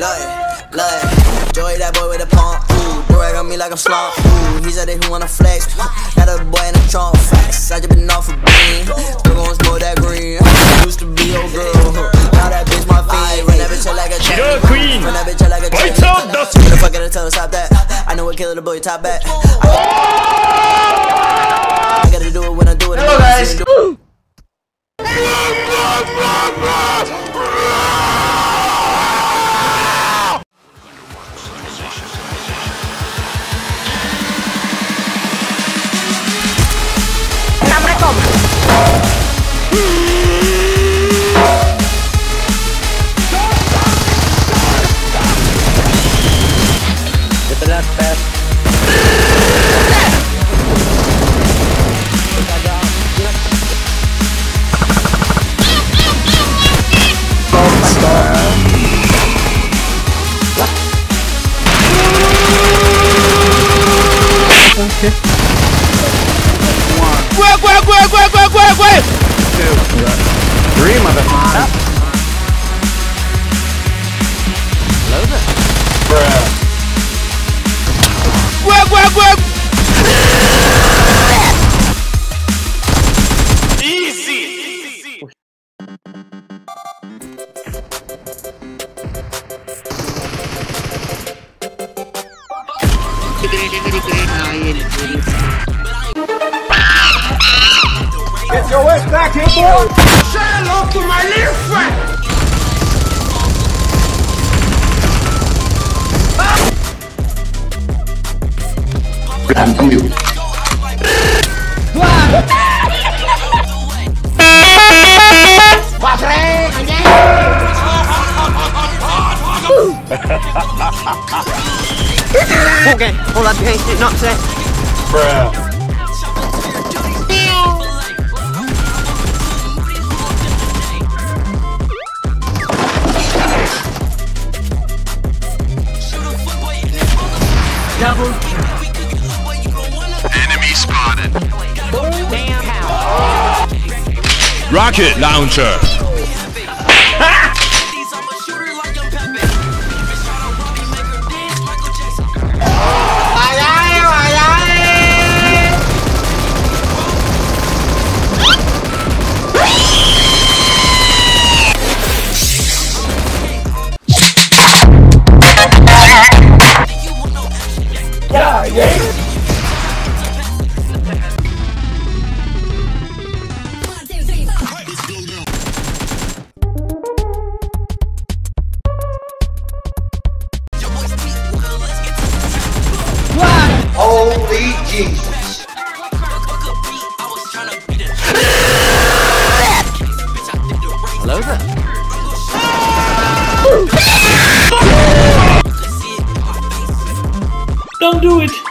love it, Joey, that boy with a pump, ooh, brag on me like I'm slump, ooh, he's out there who wanna flex, got a boy in the trunk, facts, I just been off a bean, still gon' smoke that green, used to be your girl, now that bitch my fiend, run that bitch out like a champ, run that bitch out like a champ, what the fuck gotta tell her, stop that, I know what killer the boy top back, I gotta do it when I do it, hello guys. Okay. One. Two. Three, motherfucker. Load it. Bruh. Easy. Get your ass back here, boy! Say hello to my little friend! I'm coming. Okay, all that paint did not say. Bruh. Double kill. Enemy spotted. Damn how. Rocket launcher. Holy Jesus. Hello there. Don't do it.